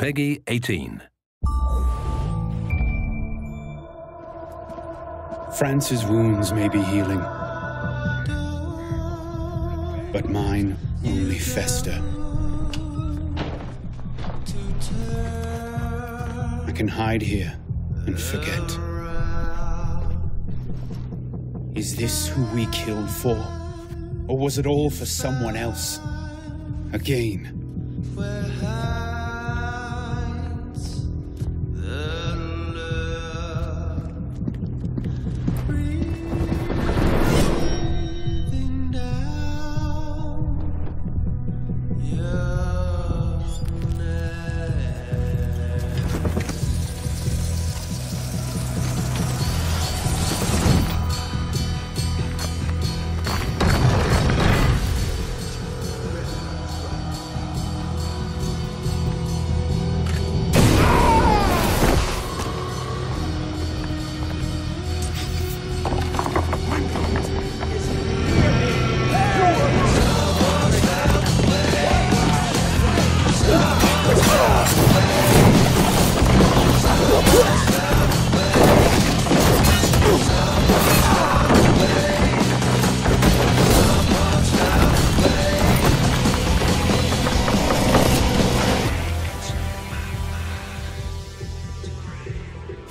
PEGI 18. France's wounds may be healing, but mine only fester. I can hide here and forget. Is this who we killed for? Or was it all for someone else? Again.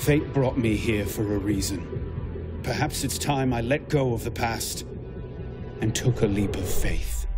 Fate brought me here for a reason. Perhaps it's time I let go of the past and took a leap of faith.